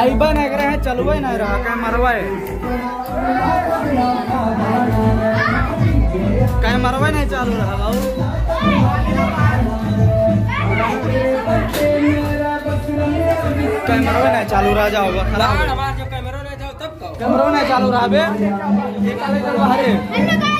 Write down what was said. आइबा नहीं रहा है, चलुआ नहीं रहा कहीं मरवा कहीं मरवा नहीं चालू रहा कहीं मरवा नहीं चालू रहा जाओगा खराब कैमरा नहीं चालू रहा बे।